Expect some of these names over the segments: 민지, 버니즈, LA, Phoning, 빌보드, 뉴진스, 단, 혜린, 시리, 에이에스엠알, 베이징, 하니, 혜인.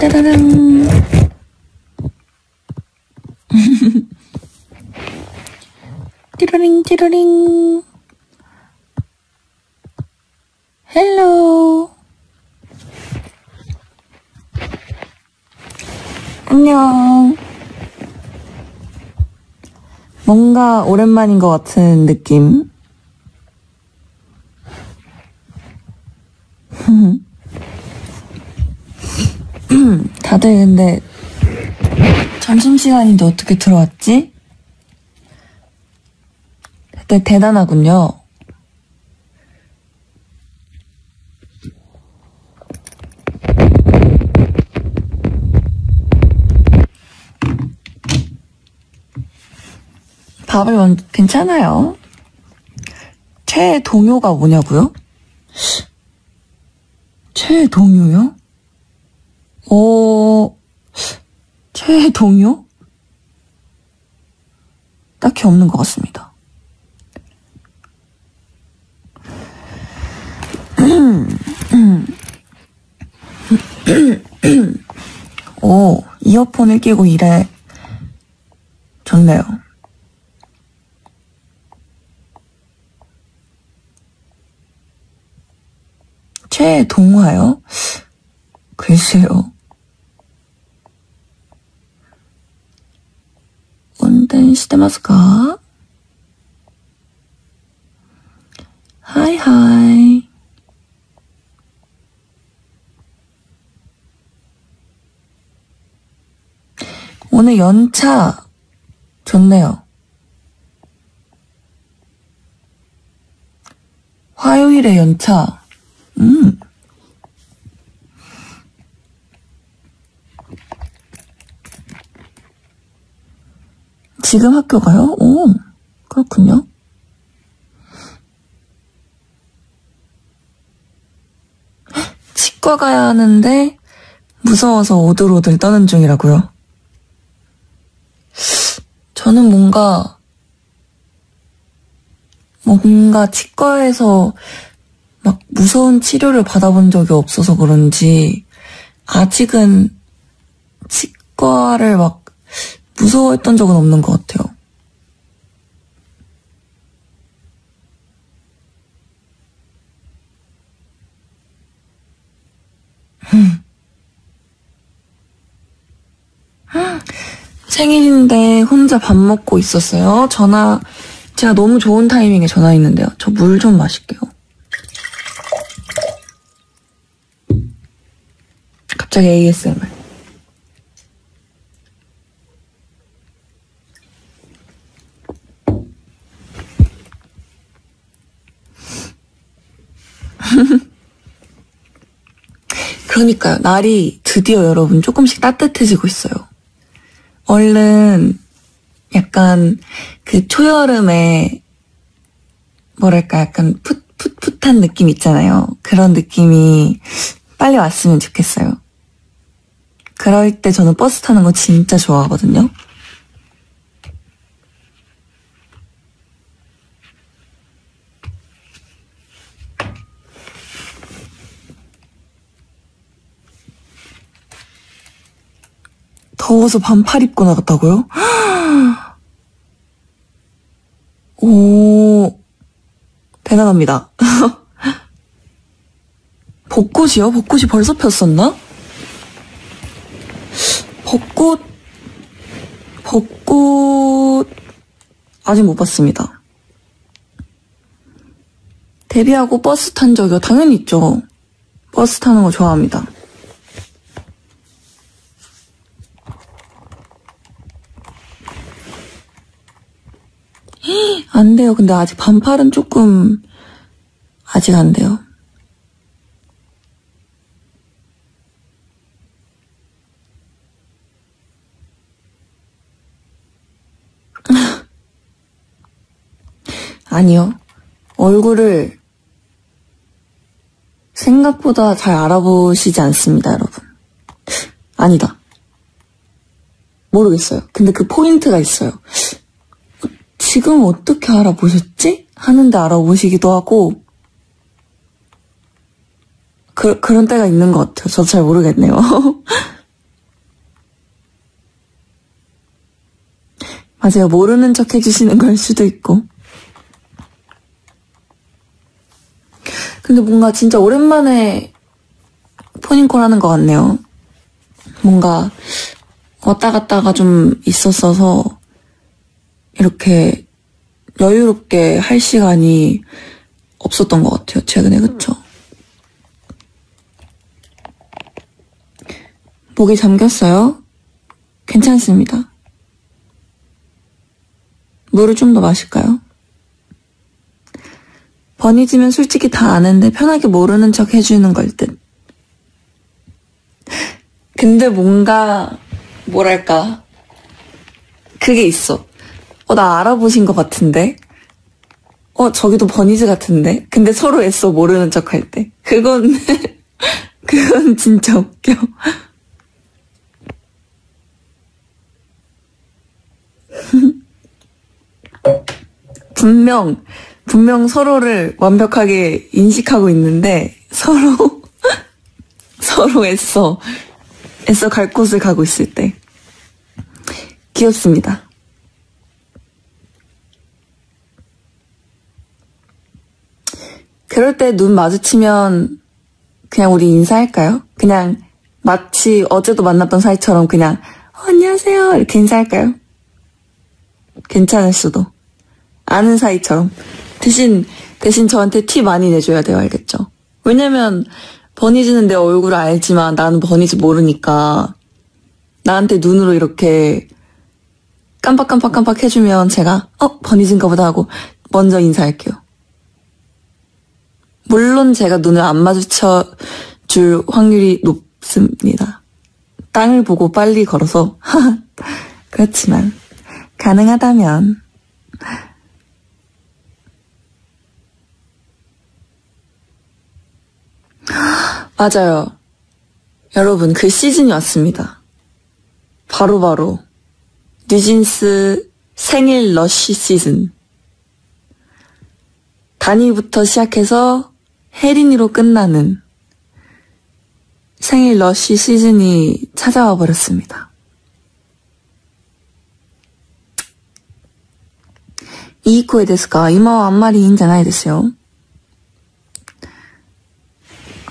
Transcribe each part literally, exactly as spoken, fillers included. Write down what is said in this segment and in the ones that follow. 따라란. 띠로링 띠로링. 헬로. 안녕. 뭔가 오랜만인 것 같은 느낌. 다들 근데 점심시간인데 어떻게 들어왔지? 다들 대단하군요. 밥을 먼저, 괜찮아요. 최애 동요가 뭐냐고요? 최애 동요요? 어, 최애 동요? 딱히 없는 것 같습니다. 오, 이어폰을 끼고 일해. 좋네요. 최애 동화요? 글쎄요. 운전 시대마스카? 하이하이. 오늘 연차 좋네요. 화요일에 연차. 음. 지금 학교 가요? 오, 그렇군요. 치과 가야 하는데 무서워서 오들오들 떠는 중이라고요. 저는 뭔가 뭔가 치과에서 막 무서운 치료를 받아본 적이 없어서 그런지 아직은 치과를 막 무서워했던 적은 없는 것 같아요. 생일인데 혼자 밥 먹고 있었어요. 전화, 제가 너무 좋은 타이밍에 전화했는데요. 저 물 좀 마실게요. 갑자기 에이에스엠알. 그러니까요. 날이 드디어 여러분 조금씩 따뜻해지고 있어요. 얼른 약간 그 초여름에 뭐랄까 약간 풋, 풋풋한 느낌 있잖아요. 그런 느낌이 빨리 왔으면 좋겠어요. 그럴 때 저는 버스 타는 거 진짜 좋아하거든요. 더워서 반팔 입고 나갔다고요? 오, 대단합니다. 벚꽃이요? 벚꽃이 벌써 폈었나? 벚꽃, 벚꽃, 아직 못 봤습니다. 데뷔하고 버스 탄 적이요? 당연히 있죠. 버스 타는 거 좋아합니다. 안 돼요. 근데 아직 반팔은 조금, 아직 안 돼요. 아니요. 얼굴을 생각보다 잘 알아보시지 않습니다, 여러분. 아니다. 모르겠어요. 근데 그 포인트가 있어요. 지금 어떻게 알아보셨지? 하는데 알아보시기도 하고 그, 그런 때가 있는 것 같아요. 저도 잘 모르겠네요. 맞아요. 모르는 척 해주시는 걸 수도 있고. 근데 뭔가 진짜 오랜만에 폰인콜 하는 것 같네요. 뭔가 왔다 갔다가 좀 있었어서 이렇게 여유롭게 할 시간이 없었던 것 같아요. 최근에, 그쵸? 목이 잠겼어요? 괜찮습니다. 물을 좀 더 마실까요? 버니지면 솔직히 다 아는데 편하게 모르는 척 해주는 걸 듯. 근데 뭔가 뭐랄까 그게 있어. 어, 나 알아보신 것 같은데? 어, 저기도 버니즈 같은데? 근데 서로 애써 모르는 척 할 때. 그건 그건 진짜 웃겨. 분명 분명 서로를 완벽하게 인식하고 있는데 서로 서로 애써 애써 갈 곳을 가고 있을 때 귀엽습니다. 그럴 때 눈 마주치면 그냥 우리 인사할까요? 그냥 마치 어제도 만났던 사이처럼 그냥 어, 안녕하세요 이렇게 인사할까요? 괜찮을 수도. 아는 사이처럼. 대신 대신 저한테 티 많이 내줘야 돼요. 알겠죠? 왜냐면 버니즈는 내 얼굴을 알지만 나는 버니즈 모르니까 나한테 눈으로 이렇게 깜빡깜빡깜빡 해주면 제가 어? 버니즈인가 보다 하고 먼저 인사할게요. 물론 제가 눈을 안 마주쳐 줄 확률이 높습니다. 땅을 보고 빨리 걸어서 그렇지만 가능하다면. 맞아요. 여러분, 그 시즌이 왔습니다. 바로바로 바로 뉴진스 생일 러쉬 시즌. 단이부터 시작해서 혜린이로 끝나는 생일 러쉬 시즌이 찾아와 버렸습니다. 이이声ですか? 이마 안마리 인자나이 됐어요.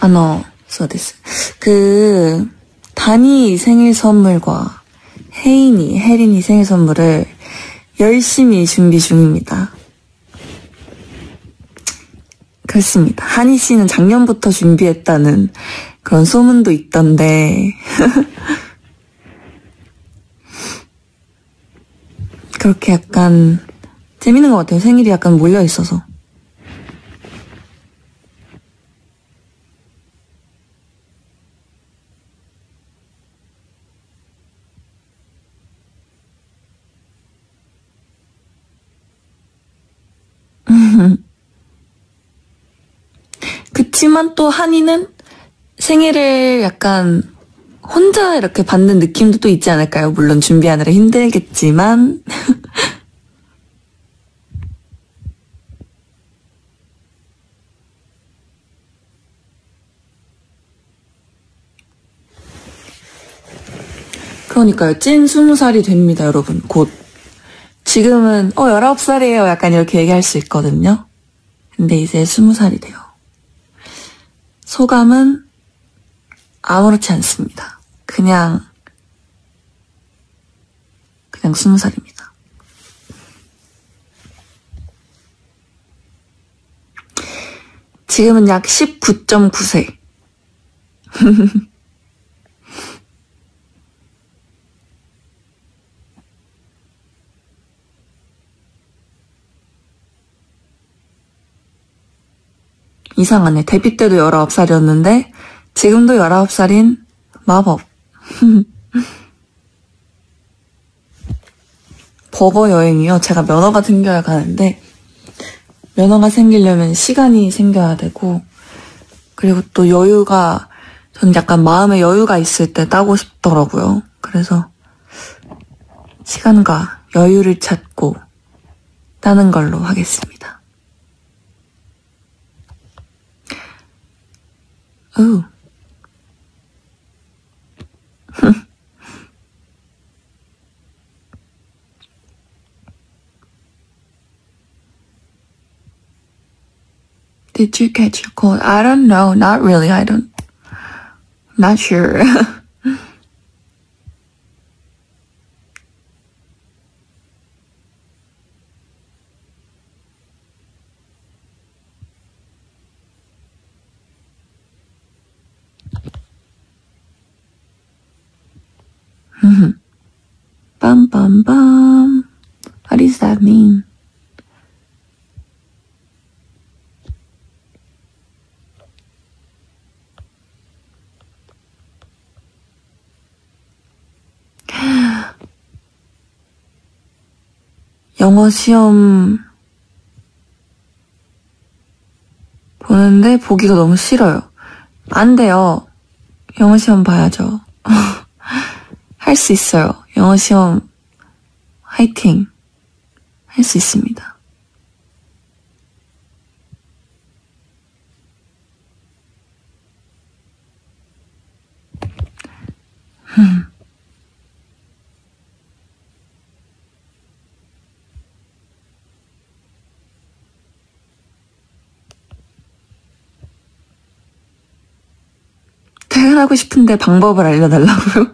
あのそうです. 그 단이 생일 선물과 혜인이, 혜린이 생일 선물을 열심히 준비 중입니다. 그렇습니다. 하니 씨는 작년부터 준비했다는 그런 소문도 있던데 그렇게 약간 재밌는 것 같아요. 생일이 약간 몰려 있어서. 그치만 또 한이는 생일을 약간 혼자 이렇게 받는 느낌도 또 있지 않을까요? 물론 준비하느라 힘들겠지만 그러니까요. 찐 스무 살이 됩니다, 여러분. 곧. 지금은 어 열아홉 살이에요 약간 이렇게 얘기할 수 있거든요. 근데 이제 스무 살이 돼요. 소감은 아무렇지 않습니다. 그냥 그냥 스무 살입니다. 지금은 약 십구 점 구 세. 이상하네. 데뷔 때도 열아홉 살이었는데 지금도 열아홉 살인 마법. 버거 여행이요? 제가 면허가 생겨야 가는데 면허가 생기려면 시간이 생겨야 되고 그리고 또 여유가 저는 약간 마음에 여유가 있을 때 따고 싶더라고요. 그래서 시간과 여유를 찾고 따는 걸로 하겠습니다. 오. Did you catch a cold? I don't know. Not really. I don't. Not sure. Bum bum bum. What does that mean? 영어 시험 보는데 보기가 너무 싫어요. 안 돼요. 영어 시험 봐야죠. 할 수 있어요. 영어 시험 화이팅 할 수 있습니다. 퇴근하고 싶은데 방법을 알려달라고요?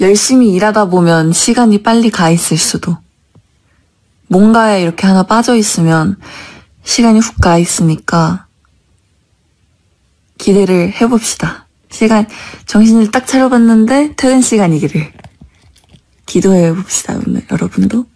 열심히 일하다 보면 시간이 빨리 가 있을 수도. 뭔가에 이렇게 하나 빠져 있으면 시간이 훅 가 있으니까 기대를 해봅시다. 시간, 정신을 딱 차려봤는데 퇴근 시간이기를 기도해봅시다, 오늘 여러분도.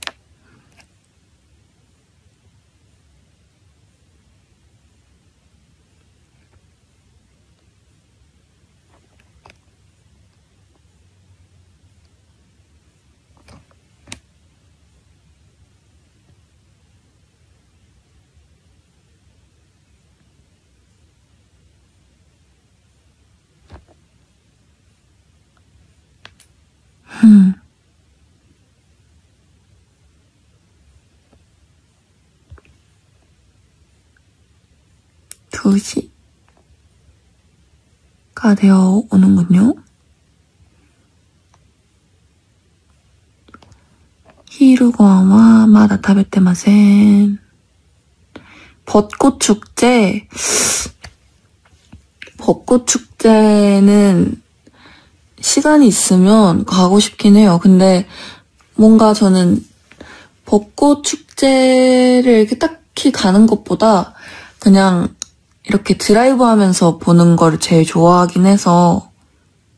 두 시가 되어 오는군요. 히루고와 마다 타베테마센. 벚꽃 축제. 벚꽃 축제는 시간이 있으면 가고 싶긴 해요. 근데 뭔가 저는 벚꽃 축제를 이렇게 딱히 가는 것보다 그냥 이렇게 드라이브 하면서 보는 걸 제일 좋아하긴 해서,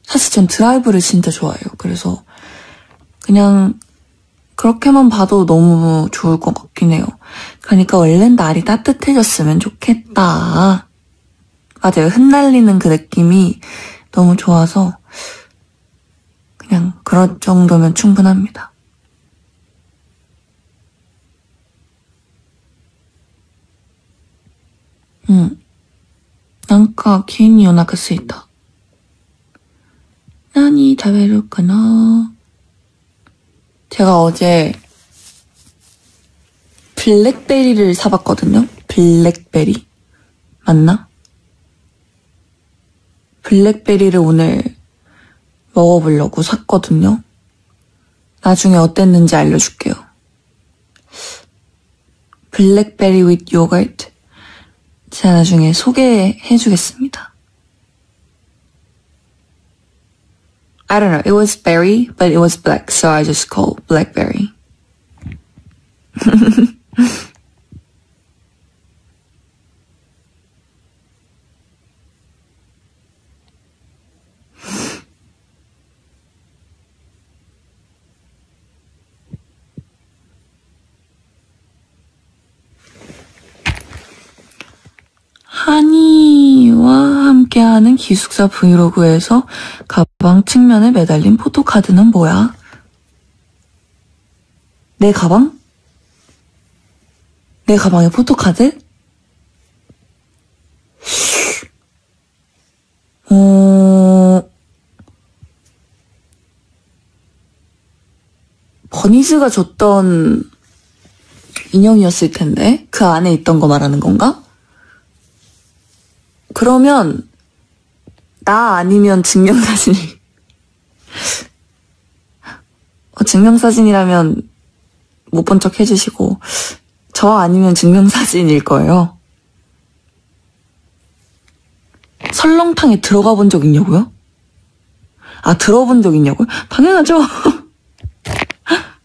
사실 전 드라이브를 진짜 좋아해요. 그래서 그냥 그렇게만 봐도 너무 좋을 것 같긴 해요. 그러니까 얼른 날이 따뜻해졌으면 좋겠다. 맞아요. 흩날리는 그 느낌이 너무 좋아서 그냥 그럴 정도면 충분합니다. 응. なんか急にお腹すいた。何食べるかな? 제가 어제 블랙베리를 사봤거든요? 블랙베리. 맞나? 블랙베리를 오늘 먹어보려고 샀거든요? 나중에 어땠는지 알려줄게요. 블랙베리 with 요거트. 제가 나중에 소개해주겠습니다. I don't know. It was berry, but it was black, so I just call it blackberry. 하니와 함께하는 기숙사 브이로그에서 가방 측면에 매달린 포토카드는 뭐야? 내 가방? 내 가방에 포토카드? 어... 버니즈가 줬던 인형이었을 텐데? 그 안에 있던 거 말하는 건가? 그러면 나 아니면 증명사진. 증명사진이라면 못 본 척 해주시고 저 아니면 증명사진일 거예요. 설렁탕에 들어가 본 적 있냐고요? 아, 들어본 적 있냐고요? 당연하죠.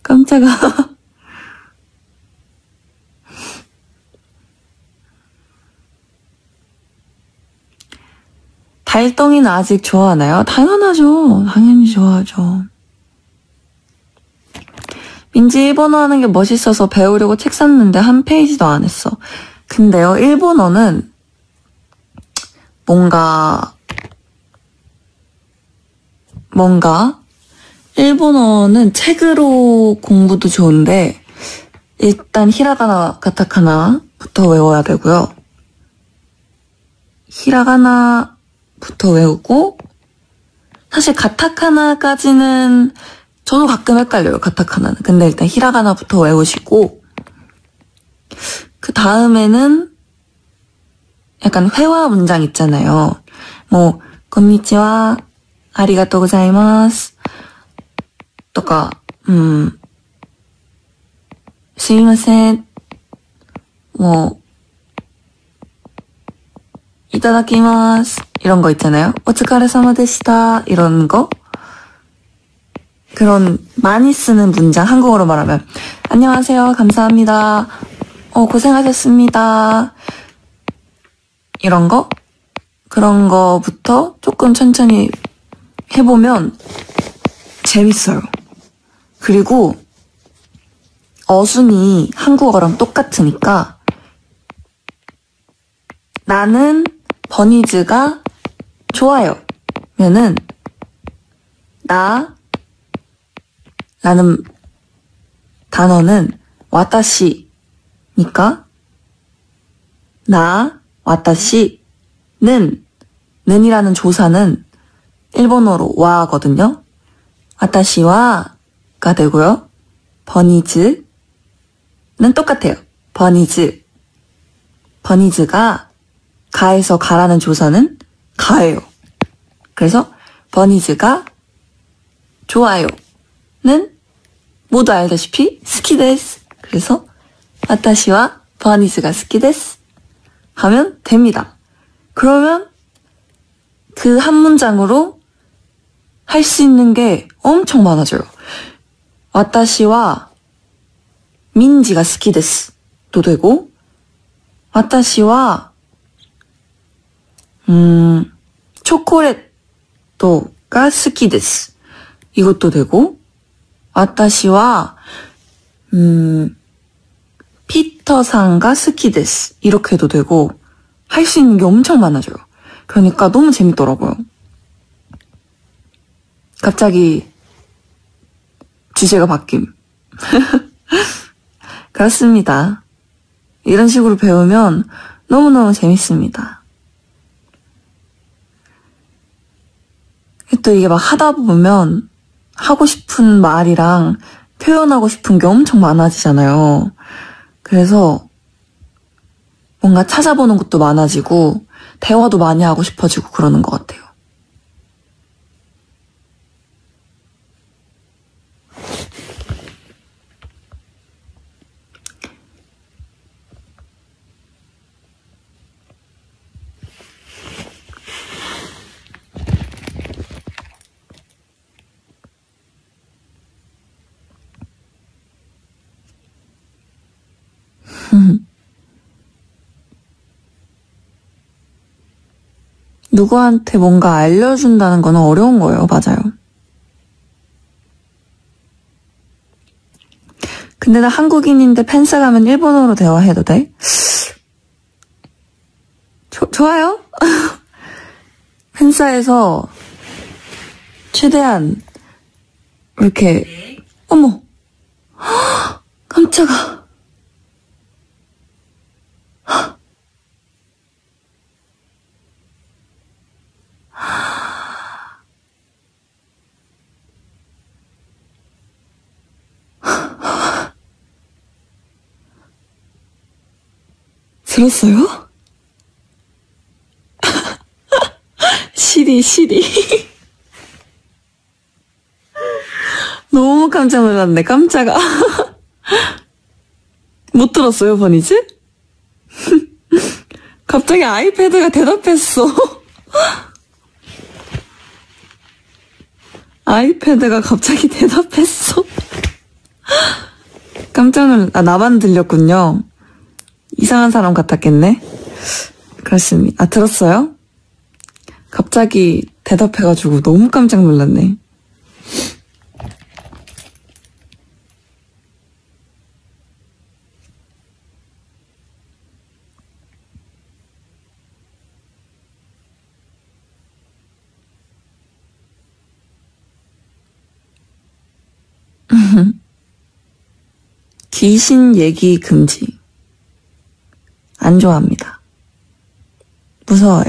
깜짝아. 달덩이는 아직 좋아하나요? 당연하죠. 당연히 좋아하죠. 민지 일본어 하는 게 멋있어서 배우려고 책 샀는데 한 페이지도 안 했어. 근데요, 일본어는 뭔가 뭔가 일본어는 책으로 공부도 좋은데 일단 히라가나, 가타카나부터 외워야 되고요. 히라가나부터 외우고 사실 가타카나까지는 저도 가끔 헷갈려요, 가타카나는. 근데 일단 히라가나부터 외우시고 그 다음에는 약간 회화 문장 있잖아요. 뭐 "건니치와", "아리가토 고자이마스", とか 음, "스미마센", 뭐 "이타다키마스" 이런 거 있잖아요. "오츠카레사마데시타" 이런 거. 그런 많이 쓰는 문장, 한국어로 말하면 "안녕하세요, 감사합니다", 어, "고생하셨습니다", 이런 거? 그런 거부터 조금 천천히 해보면 재밌어요. 그리고 어순이 한국어랑 똑같으니까 "나는 버니즈가 좋아요" 면은 나 라는 단어는 와타시니까 나, 와타시는, 는이라는 조사는 일본어로 와거든요. 와타시와가 되고요. 버니즈는 똑같아요. 버니즈. 버니즈가 가에서 가라는 조사는 가예요. 그래서 버니즈가 좋아요는 모두 알다시피 스키데스. 그래서 와타시와 버니즈가 스키데스 하면 됩니다. 그러면 그 한 문장으로 할 수 있는 게 엄청 많아져요. "와타시와 민지가 스키데스도 되고, "와타시와 음, 초콜릿도가 스키데스" 이것도 되고, "와타시와 음, 피터상가 스키데스" 이렇게 해도 되고, 할 수 있는 게 엄청 많아져요. 그러니까 너무 재밌더라고요. 갑자기 주제가 바뀜. 그렇습니다. 이런 식으로 배우면 너무너무 재밌습니다. 또 이게 막 하다 보면 하고 싶은 말이랑 표현하고 싶은 게 엄청 많아지잖아요. 그래서 뭔가 찾아보는 것도 많아지고 대화도 많이 하고 싶어지고 그러는 것 같아요. 누구한테 뭔가 알려준다는 건 어려운 거예요. 맞아요. 근데 나 한국인인데 팬싸 가면 일본어로 대화해도 돼? 조, 좋아요? 팬싸에서 최대한 이렇게, 어머, 깜짝아. 들었어요? 시리 시리 너무 깜짝 놀랐네. 깜짝아. 못 들었어요, 버니즈? 갑자기 아이패드가 대답했어. 아이패드가 갑자기 대답했어. 깜짝 놀라, 아, 나만 들렸군요. 이상한 사람 같았겠네. 그렇습니다. 아, 들었어요? 갑자기 대답해가지고 너무 깜짝 놀랐네. 귀신 얘기 금지. 안 좋아합니다. 무서워요.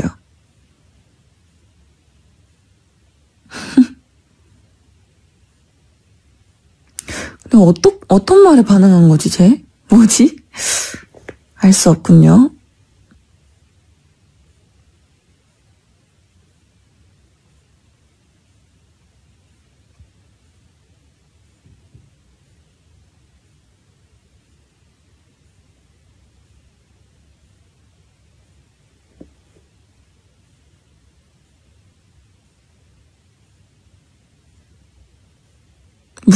근데 어떤 어떤 말에 반응한 거지, 쟤? 뭐지? 알 수 없군요.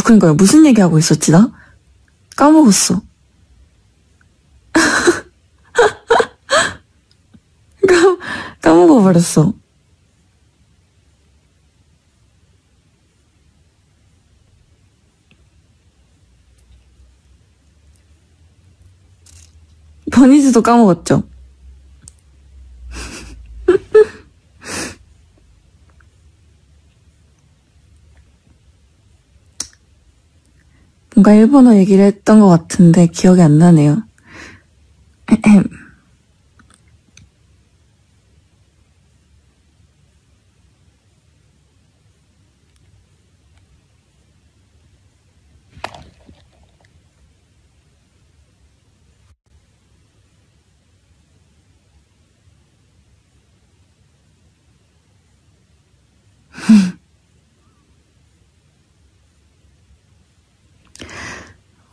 그러니까요. 무슨 얘기하고 있었지, 나? 까먹었어. 까, 까먹어버렸어. 버니즈도 까먹었죠? 뭔가 일본어 얘기를 했던 것 같은데 기억이 안 나네요.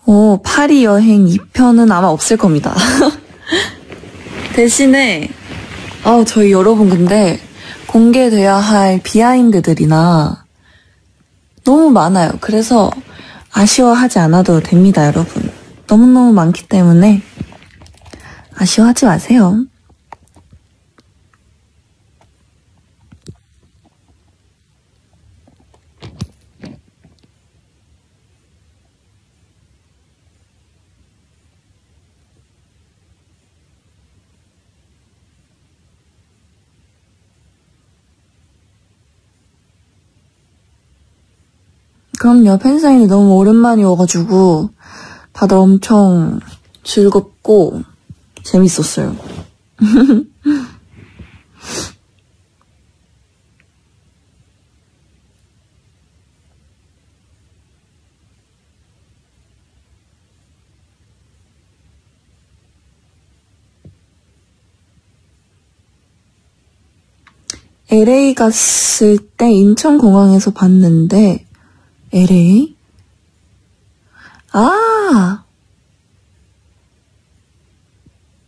오, 파리 여행 이 편은 아마 없을 겁니다. 대신에 어, 저희 여러분 근데 공개돼야 할 비하인드들이나 너무 많아요. 그래서 아쉬워하지 않아도 됩니다, 여러분. 너무너무 많기 때문에 아쉬워하지 마세요. 그럼요. 팬사인이 너무 오랜만이 와가지고 다들 엄청 즐겁고 재밌었어요. 엘에이 갔을 때 인천공항에서 봤는데 엘에이? 아!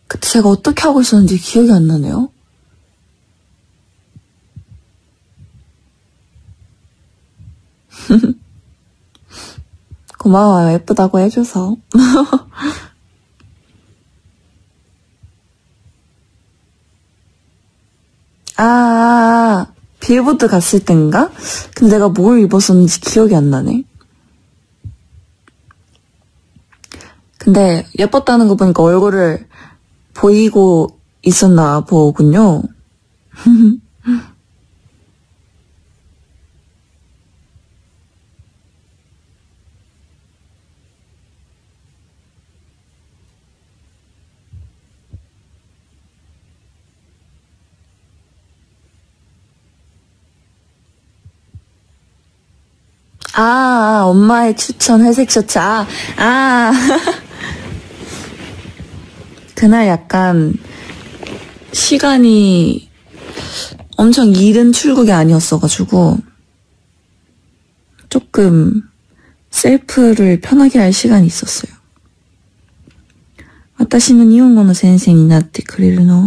그때 제가 어떻게 하고 있었는지 기억이 안 나네요. 고마워요. 예쁘다고 해줘서. 아, 빌보드 갔을 땐가? 근데 내가 뭘 입었었는지 기억이 안 나네. 근데 예뻤다는 거 보니까 얼굴을 보이고 있었나 보군요. 아, 엄마의 추천 회색 셔츠. 아, 아. 그날 약간 시간이 엄청 이른 출국이 아니었어가지고 조금 셀프를 편하게 할 시간이 있었어요. 私の日本語の先生になってくれるの？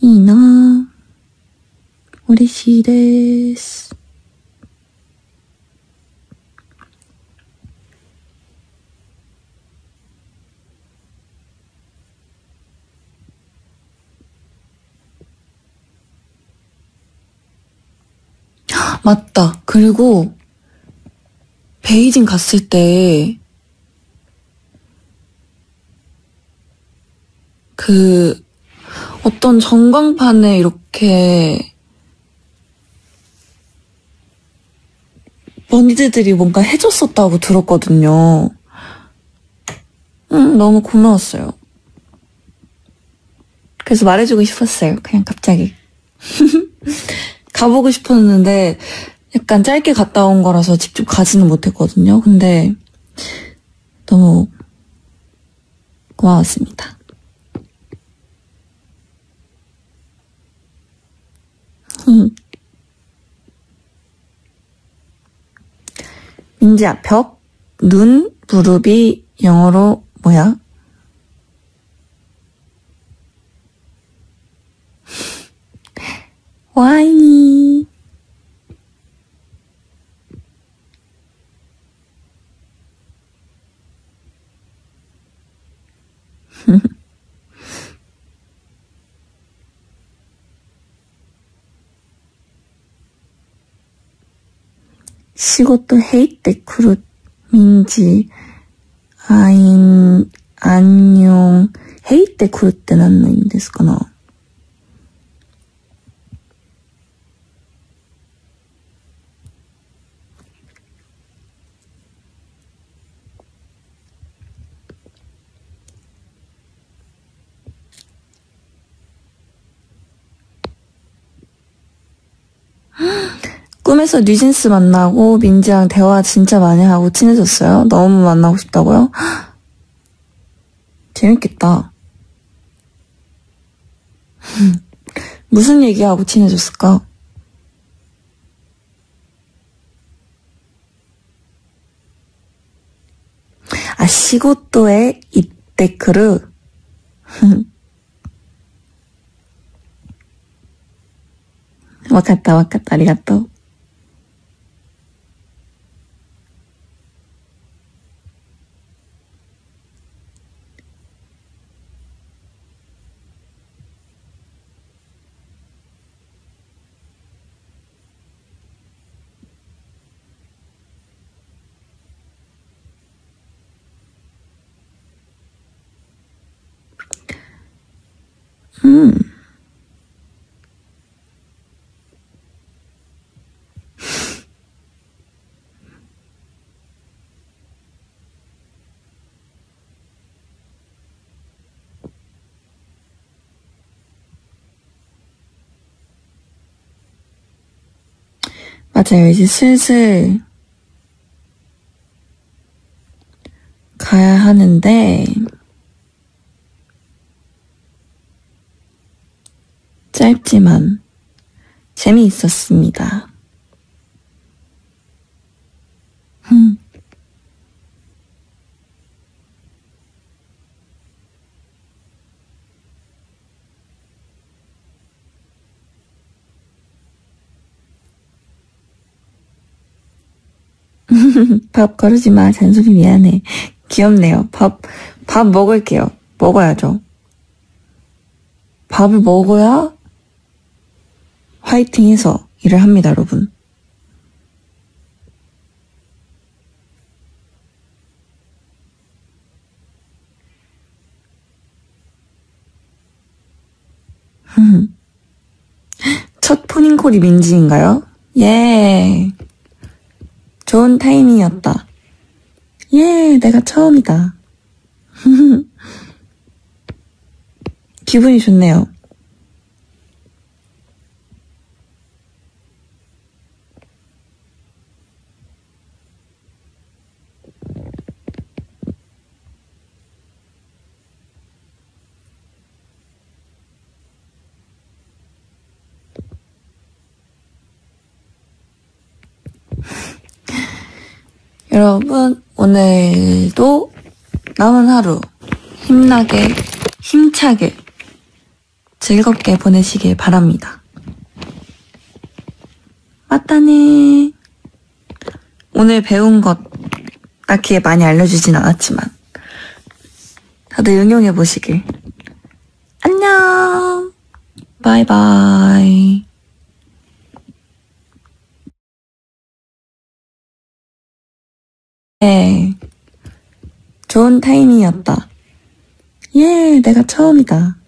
いいなぁ。嬉しいです。맞다. 그리고 베이징 갔을 때 그 어떤 전광판에 이렇게 언니들이 뭔가 해줬었다고 들었거든요. 응, 너무 고마웠어요. 그래서 말해주고 싶었어요. 그냥 갑자기. 가보고 싶었는데 약간 짧게 갔다 온 거라서 직접 가지는 못했거든요. 근데 너무 고마웠습니다. 민지야, 벽, 눈, 무릎이 영어로 뭐야? 와이니.仕事へ行ってくる민지あいんあんにょんへ行ってくるって何の意味ですかな。꿈에서 뉴진스 만나고 민지랑 대화 진짜 많이 하고 친해졌어요. 너무 만나고 싶다고요? 재밌겠다. 무슨 얘기하고 친해졌을까? 아, 시고또에 이때크루. 와갔다 와갔다 아리가또. 음. 맞아요. 이제 슬슬 가야 하는데 짧지만 재미있었습니다. 흠. 밥 거르지 마. 잔소리 미안해. 귀엽네요. 밥, 밥 먹을게요. 먹어야죠. 밥을 먹어야 화이팅해서 일을 합니다, 여러분. 첫 폰인콜이 민지인가요? 예. 좋은 타이밍이었다. 예, 내가 처음이다. 기분이 좋네요. 여러분, 오늘도 남은 하루 힘나게, 힘차게, 즐겁게 보내시길 바랍니다. 맞다네. 오늘 배운 것 딱히 많이 알려주진 않았지만 다들 응용해보시길. 안녕. 바이바이. 예, 좋은 타이밍이었다. 예, 내가 처음이다.